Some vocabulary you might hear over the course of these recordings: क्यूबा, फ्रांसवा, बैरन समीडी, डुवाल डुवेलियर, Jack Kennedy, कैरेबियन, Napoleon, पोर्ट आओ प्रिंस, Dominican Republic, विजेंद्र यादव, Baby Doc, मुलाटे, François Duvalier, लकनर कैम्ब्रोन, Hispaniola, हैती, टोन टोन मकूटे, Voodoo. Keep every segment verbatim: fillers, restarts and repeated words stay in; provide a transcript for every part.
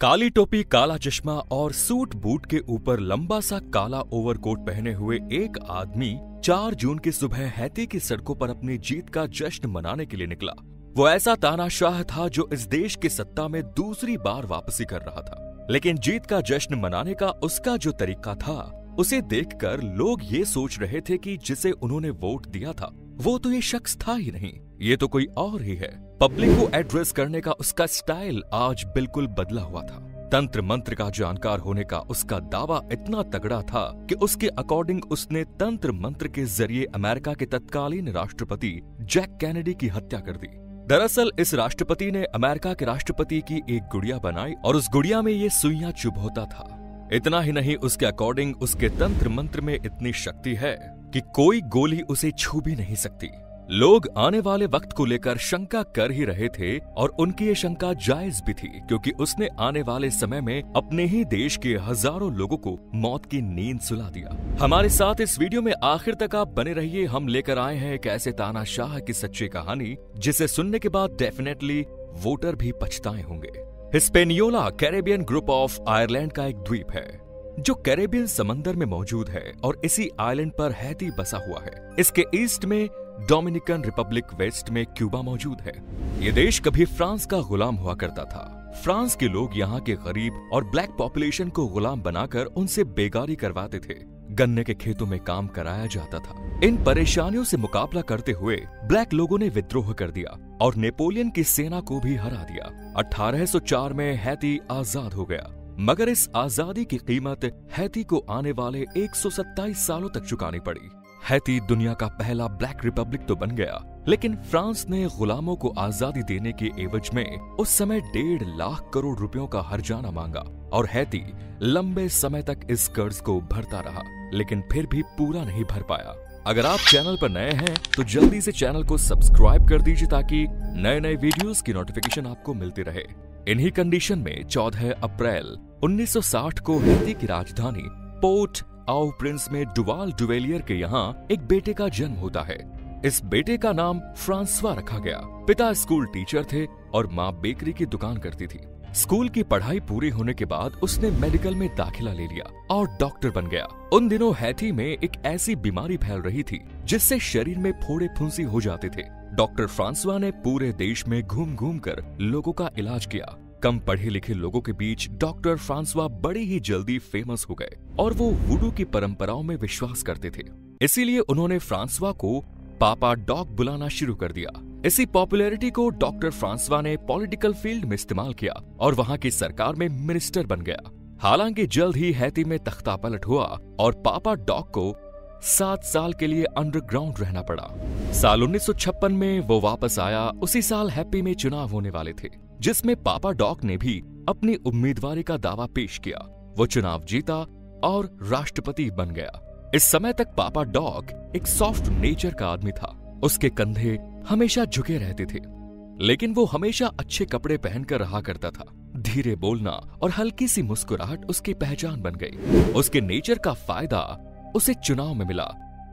काली टोपी, काला चश्मा और सूट बूट के ऊपर लंबा सा काला ओवरकोट पहने हुए एक आदमी चार जून की सुबह हैती की सड़कों पर अपनी जीत का जश्न मनाने के लिए निकला। वो ऐसा तानाशाह था जो इस देश की सत्ता में दूसरी बार वापसी कर रहा था, लेकिन जीत का जश्न मनाने का उसका जो तरीका था उसे देखकर लोग ये सोच रहे थे कि जिसे उन्होंने वोट दिया था वो तो ये शख्स था ही नहीं, ये तो कोई और ही है। पब्लिक को एड्रेस करने का उसका स्टाइल आज बिल्कुल बदला हुआ था। तंत्र मंत्र का जानकार होने का उसका दावा इतना तगड़ा था कि उसके अकॉर्डिंग उसने तंत्र मंत्र के जरिए अमेरिका के तत्कालीन राष्ट्रपति जैक कैनेडी की हत्या कर दी। दरअसल इस राष्ट्रपति ने अमेरिका के राष्ट्रपति की एक गुड़िया बनाई और उस गुड़िया में ये सुइयां चुभोता था। इतना ही नहीं, उसके अकॉर्डिंग उसके तंत्र मंत्र में इतनी शक्ति है कि कोई गोली उसे छू भी नहीं सकती। लोग आने वाले वक्त को लेकर शंका कर ही रहे थे और उनकी ये शंका जायज भी थी, क्योंकि उसने आने वाले समय में अपने ही देश के हजारों लोगों को मौत की नींद सुला दिया। हमारे साथ इस वीडियो में आखिर तक आप बने रहिए। हम लेकर आए हैं एक ऐसे तानाशाह की सच्ची कहानी जिसे सुनने के बाद डेफिनेटली वोटर भी पछताए होंगे। Hispaniola कैरेबियन group of Ireland का एक द्वीप है जो कैरेबियन समंदर में मौजूद है और इसी आइलैंड पर हैती बसा हुआ है। इसके ईस्ट में डोमिनिकन रिपब्लिक, वेस्ट में क्यूबा मौजूद है। ये देश कभी फ्रांस का गुलाम हुआ करता था। फ्रांस के लोग यहाँ के गरीब और ब्लैक पॉपुलेशन को गुलाम बनाकर उनसे बेगारी करवाते थे। गन्ने के खेतों में काम कराया जाता था। इन परेशानियों से मुकाबला करते हुए ब्लैक लोगों ने विद्रोह कर दिया और नेपोलियन की सेना को भी हरा दिया। अठारह सौ चार में हैती आजाद हो गया, मगर इस आजादी की कीमत हैती को आने वाले एक सौ सत्ताईस सालों तक चुकानी पड़ी। हैती दुनिया का पहला ब्लैक रिपब्लिक तो बन गया, लेकिन फ्रांस ने गुलामों को आजादी देने के एवज में उस समय डेढ़ लाख करोड़ रुपयों का हर्जाना मांगा और हैती लंबे समय तक इस कर्ज को भरता रहा, लेकिन फिर भी पूरा नहीं भर पाया। अगर आप चैनल पर नए हैं तो जल्दी से चैनल को सब्सक्राइब कर दीजिए ताकि नए नए वीडियोस की नोटिफिकेशन आपको मिलती रहे। इन्हीं कंडीशन में चौदह अप्रैल उन्नीस सौ साठ को हैती की राजधानी पोर्ट आओ प्रिंस में डुवाल डुवेलियर के यहाँ एक बेटे का जन्म होता है। इस बेटे का नाम फ्रांसवा रखा गया। पिता स्कूल टीचर थे और माँ बेकरी की दुकान करती थी। स्कूल की पढ़ाई पूरी होने के बाद उसने मेडिकल में दाखिला ले लिया और डॉक्टर बन गया। उन दिनों हैती में एक ऐसी बीमारी फैल रही थी जिससे शरीर में फोड़े फुंसी हो जाते थे। डॉक्टर फ्रांसवा ने पूरे देश में घूम घूम कर लोगों का इलाज किया। कम पढ़े लिखे लोगों के बीच डॉक्टर फ्रांसवा बड़ी ही जल्दी फेमस हो गए और वो वुडू की परंपराओं में विश्वास करते थे, इसीलिए उन्होंने फ्रांसवा को पापा डॉक बुलाना शुरू कर दिया। इसी पॉपुलैरिटी को डॉक्टर फ्रांसवा ने पॉलिटिकल फील्ड में इस्तेमाल किया और वहाँ की सरकार में मिनिस्टर बन गया। हालांकि जल्द ही हैती में तख्ता पलट हुआ और पापा डॉक को सात साल के लिए अंडरग्राउंड रहना पड़ा। साल उन्नीस सौ छप्पन में वो वापस आया। उसी साल हैप्पी में चुनाव होने वाले थे जिसमें पापा डॉक ने भी अपनी उम्मीदवारी का दावा पेश किया। वो चुनाव जीता और राष्ट्रपति बन गया। इस समय तक पापा डॉक एक सॉफ्ट नेचर का आदमी था। उसके कंधे हमेशा झुके रहते थे, लेकिन वो हमेशा अच्छे कपड़े पहनकर रहा करता था। धीरे बोलना और हल्की सी मुस्कुराहट उसकी पहचान बन गई। उसके नेचर का फायदा उसे चुनाव में मिला।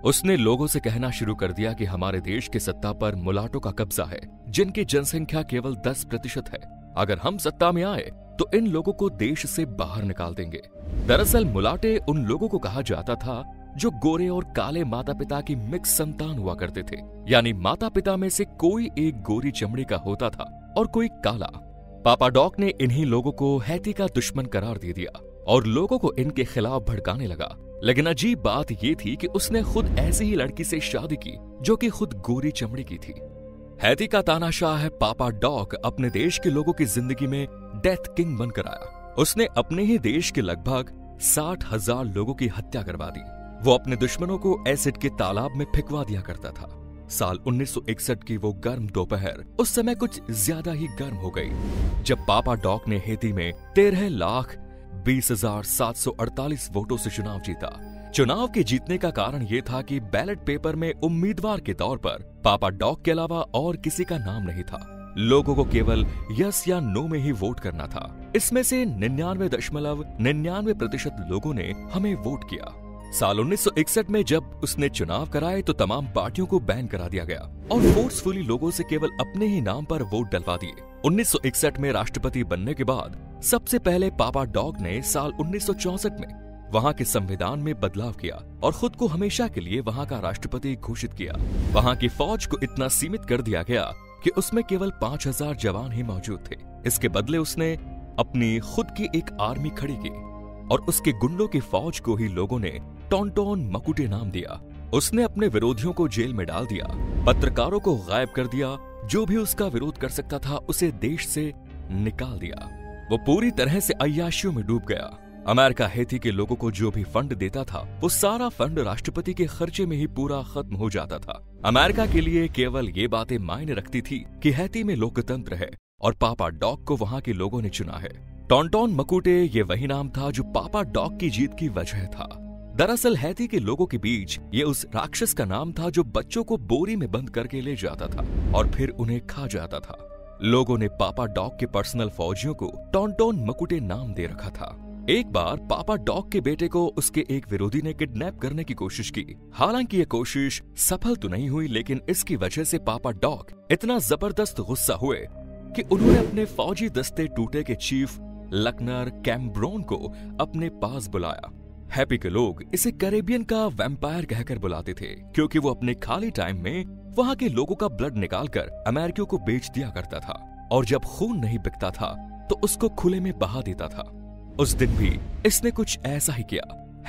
उसने लोगों से कहना शुरू कर दिया कि हमारे देश की सत्ता पर मुलाटों का कब्जा है जिनकी जनसंख्या केवल दस प्रतिशत है। अगर हम सत्ता में आए तो इन लोगों को देश से बाहर निकाल देंगे। दरअसल मुलाटे उन लोगों को कहा जाता था जो गोरे और काले माता पिता की मिक्स संतान हुआ करते थे, यानी माता पिता में से कोई एक गोरी चमड़ी का होता था और कोई काला। पापा डॉक ने इन्हीं लोगों को हैती का दुश्मन करार दे दिया और लोगों को इनके खिलाफ भड़काने लगा। लेकिन अजीब बात यह थी कि उसने खुद ऐसी ही लड़की से शादी की जो कि खुद गोरी चमड़ी की थी। हैती का तानाशाह है पापा डॉक अपने देश के लोगों की जिंदगी में डेथ किंग बनकर आया। उसने अपने ही देश के लगभग साठ हजार लोगों की हत्या करवा दी। वो अपने दुश्मनों को एसिड के तालाब में फेंकवा दिया करता था। साल उन्नीस सौ इकसठ की वो गर्म दोपहर उस समय कुछ ज्यादा ही गर्म हो गई जब पापा डॉक ने हैती में तेरह लाख बीस हजार सात सौ अड़तालीस वोटों से चुनाव जीता। चुनाव के जीतने का कारण ये था कि बैलेट पेपर में उम्मीदवार के तौर पर पापा डॉक के अलावा और किसी का नाम नहीं था। लोगों को केवल यस या नो में ही वोट करना था। इसमें से निन्यानवे दशमलव निन्यानवे प्रतिशत लोगों ने हमें वोट किया। साल उन्नीस सौ इकसठ में जब उसने चुनाव कराए तो तमाम पार्टियों को बैन करा दिया गया और फोर्सफुली लोगों से केवल अपने ही नाम पर वोट डलवा दिए। उन्नीस सौ इकसठ में राष्ट्रपति बनने के बाद सबसे पहले पापा डॉग ने साल उन्नीस सौ चौंसठ में वहां के संविधान में बदलाव किया और खुद को हमेशा के लिए वहां का राष्ट्रपति घोषित किया। वहां की फौज को इतना सीमित कर दिया गया कि उसमें केवल पाँच हज़ार जवान ही मौजूद थे। इसके बदले उसने अपनी खुद की एक आर्मी खड़ी की और उसके गुंडों की फौज को ही लोगों ने टोन टोन मकूटे नाम दिया। उसने अपने विरोधियों को जेल में डाल दिया, पत्रकारों को गायब कर दिया, जो भी उसका विरोध कर सकता था उसे देश से निकाल दिया। वो पूरी तरह से अय्याशियों में डूब गया। अमेरिका हैती के लोगों को जो भी फंड देता था वो सारा फंड राष्ट्रपति के खर्चे में ही पूरा खत्म हो जाता था। अमेरिका के लिए केवल ये बातें मायने रखती थी कि हैती में लोकतंत्र है और पापा डॉग को वहाँ के लोगों ने चुना है। टोन टोन मकूटे ये वही नाम था जो पापा डॉग की जीत की वजह था। दरअसल हैती के लोगों के बीच ये उस राक्षस का नाम था जो बच्चों को बोरी में बंद करके ले जाता था और फिर उन्हें खा जाता था। लोगों ने पापा डॉग के पर्सनल फौजियों को टोन टोन मकूटे नाम दे रखा था। एक बार पापा डॉग के बेटे को उसके एक विरोधी ने किडनैप करने की कोशिश की। हालांकि ये कोशिश सफल तो नहीं हुई, लेकिन इसकी वजह से पापा डॉग इतना जबरदस्त गुस्सा हुए कि उन्होंने अपने फौजी दस्ते टूटे के चीफ लकनर कैम्ब्रोन को अपने पास बुलाया। हैपी के लोग इसे कैरेबियन का वैम्पायर कहकर बुलाते थे क्योंकि वो अपने खाली टाइम में वहाँ के लोगों का ब्लड निकालकर अमेरिकियों को बेच दिया करता था और जब खून नहीं बिकता था तो उसको खुले में बहा देता था। उस दिन भी इसने कुछ ऐसा ही किया।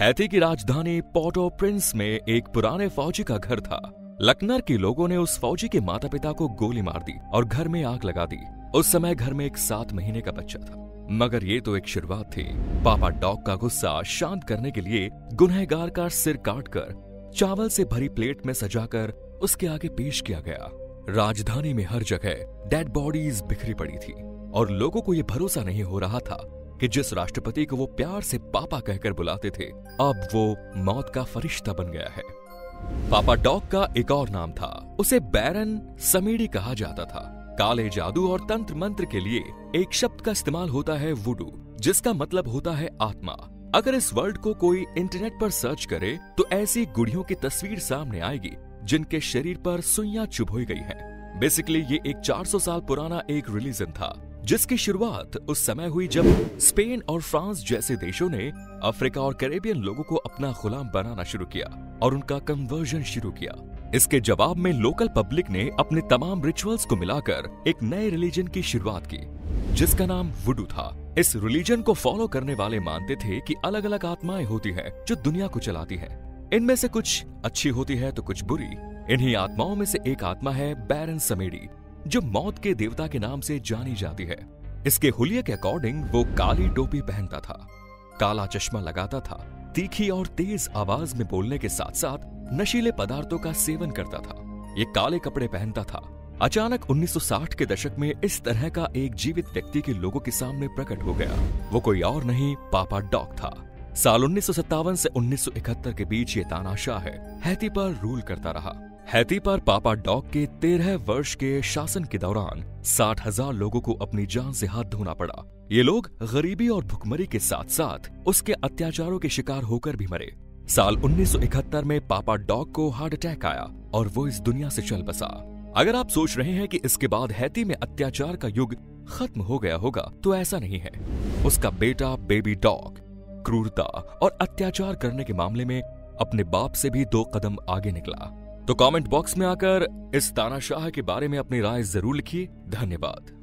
हैती की राजधानी पोर्ट-ओ-प्रिंस में एक पुराने फौजी का घर था। लकनर के लोगों ने उस फौजी के माता पिता को गोली मार दी और घर में आग लगा दी। उस समय घर में एक सात महीने का बच्चा था, मगर ये तो एक शुरुआत थी। पापा डॉग का गुस्सा शांत करने के लिए गुनहगार का सिर काटकर चावल से भरी प्लेट में सजाकर उसके आगे पेश किया गया। राजधानी में हर जगह डेड बॉडीज बिखरी पड़ी थी और लोगों को ये भरोसा नहीं हो रहा था कि जिस राष्ट्रपति को वो प्यार से पापा कहकर बुलाते थे अब वो मौत का फरिश्ता बन गया है। पापा डॉग का एक और नाम था, उसे बैरन समीडी कहा जाता था। काले जादू और तंत्र मंत्र के लिए एक शब्द का इस्तेमाल होता है वुडू, जिसका मतलब होता है आत्मा। अगर इस वर्ड को कोई इंटरनेट पर सर्च करे तो ऐसी गुड़ियों की तस्वीर सामने आएगी जिनके शरीर पर सुइयां चुभोई गई हैं। बेसिकली ये एक चार सौ साल पुराना एक रिलीजन था जिसकी शुरुआत उस समय हुई जब स्पेन और फ्रांस जैसे देशों ने अफ्रीका और कैरेबियन लोगों को अपना गुलाम बनाना शुरू किया और उनका कन्वर्जन शुरू किया। इसके जवाब में लोकल पब्लिक ने अपने तमाम रिचुअल्स को मिलाकर एक नए रिलीजन की शुरुआत की जिसका नाम वुडू था। इस रिलीजन को फॉलो करने वाले मानते थे कि अलग अलग आत्माएं होती हैं जो दुनिया को चलाती हैं। इनमें से कुछ अच्छी होती है तो कुछ बुरी। इन्हीं आत्माओं में से एक आत्मा है बैरन समेडी, जो मौत के देवता के नाम से जानी जाती है। इसके हुलिये के अकॉर्डिंग वो काली टोपी पहनता था, काला चश्मा लगाता था, तीखी और तेज आवाज में बोलने के साथ साथ नशीले पदार्थों का सेवन करता था। ये काले कपड़े पहनता था। अचानक उन्नीस सौ साठ के दशक में इस तरह का एक जीवित व्यक्ति के लोगों के सामने प्रकट हो गया। वो कोई और नहीं पापा डॉग था। साल उन्नीस सौ सत्तावन से उन्नीस सौ इकहत्तर के बीच ये तानाशाह है हैती पर रूल करता रहा। हैती पर पापा डॉग के तेरह वर्ष के शासन के दौरान साठ हजार लोगों को अपनी जान से हाथ धोना पड़ा। ये लोग गरीबी और भुखमरी के साथ साथ उसके अत्याचारों के शिकार होकर भी मरे। साल उन्नीस सौ इकहत्तर में पापा डॉग को हार्ट अटैक आया और वो इस दुनिया से चल बसा। अगर आप सोच रहे हैं कि इसके बाद हैती में अत्याचार का युग खत्म हो गया होगा तो ऐसा नहीं है। उसका बेटा बेबी डॉग क्रूरता और अत्याचार करने के मामले में अपने बाप से भी दो कदम आगे निकला। तो कमेंट बॉक्स में आकर इस तानाशाह के बारे में अपनी राय जरूर लिखिए। धन्यवाद।